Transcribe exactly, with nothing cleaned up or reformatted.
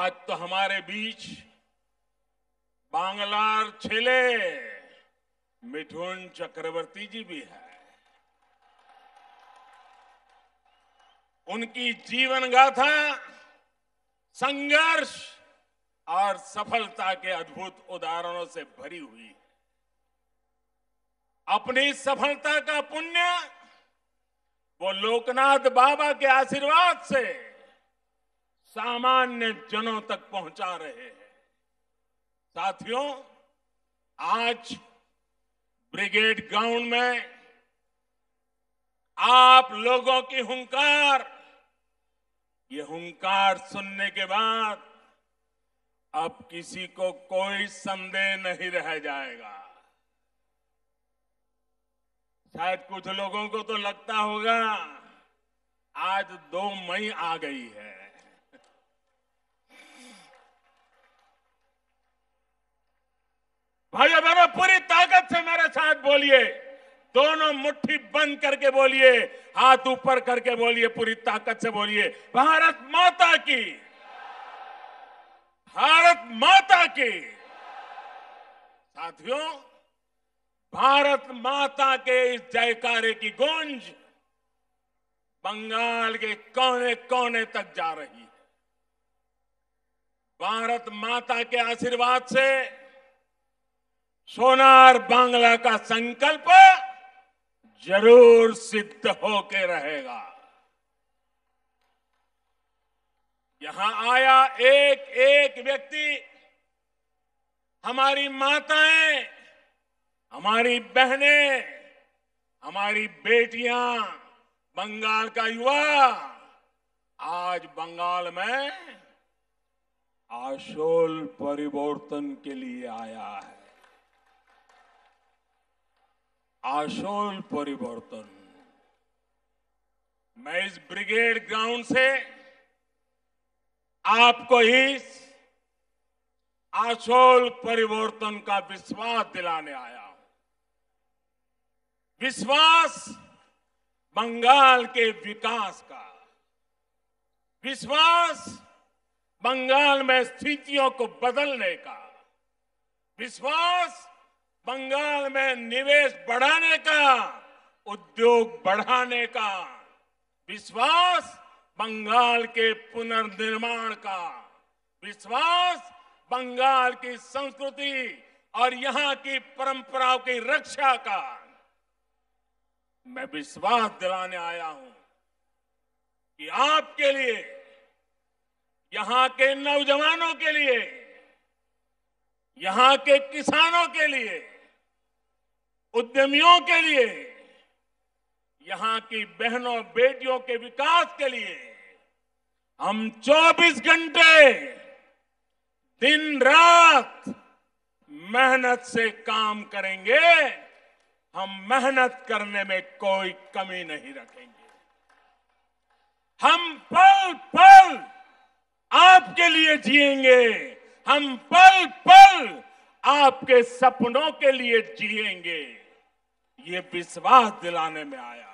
आज तो हमारे बीच बांग्लार छेले मिथुन चक्रवर्ती जी भी है। उनकी जीवन गाथा, संघर्ष और सफलता के अद्भुत उदाहरणों से भरी हुई है। अपनी सफलता का पुण्य वो लोकनाथ बाबा के आशीर्वाद से सामान्य जनों तक पहुंचा रहे हैं। साथियों, आज ब्रिगेड ग्राउंड में आप लोगों की हुंकार, ये हुंकार सुनने के बाद अब किसी को कोई संदेह नहीं रह जाएगा। शायद कुछ लोगों को तो लगता होगा आज दो मई आ गई है। भाइयों बहनों, पूरी ताकत से मेरे साथ बोलिए, दोनों मुट्ठी बंद करके बोलिए, हाथ ऊपर करके बोलिए, पूरी ताकत से बोलिए, भारत माता की, भारत माता की। साथियों, भारत माता के इस जयकारे की गूंज बंगाल के कोने कोने तक जा रही है। भारत माता के आशीर्वाद से सोनार बांग्ला का संकल्प जरूर सिद्ध होके रहेगा। यहां आया एक एक व्यक्ति, हमारी माताएं, हमारी बहनें, हमारी बेटियां, बंगाल का युवा आज बंगाल में आशोल परिवर्तन के लिए आया है। आशोल परिवर्तन। मैं इस ब्रिगेड ग्राउंड से आपको इस आशोल परिवर्तन का विश्वास दिलाने आया हूं। विश्वास बंगाल के विकास का, विश्वास बंगाल में स्थितियों को बदलने का, विश्वास बंगाल में निवेश बढ़ाने का, उद्योग बढ़ाने का, विश्वास बंगाल के पुनर्निर्माण का, विश्वास बंगाल की संस्कृति और यहां की परंपराओं की रक्षा का मैं विश्वास दिलाने आया हूं कि आपके लिए, यहां के नौजवानों के लिए, यहां के किसानों के लिए, उद्यमियों के लिए, यहां की बहनों बेटियों के विकास के लिए हम चौबीस घंटे दिन रात मेहनत से काम करेंगे। हम मेहनत करने में कोई कमी नहीं रखेंगे। हम पल पल आपके लिए जिएंगे, हम पल पल आपके सपनों के लिए जिएंगे। ये विश्वास दिलाने में आया।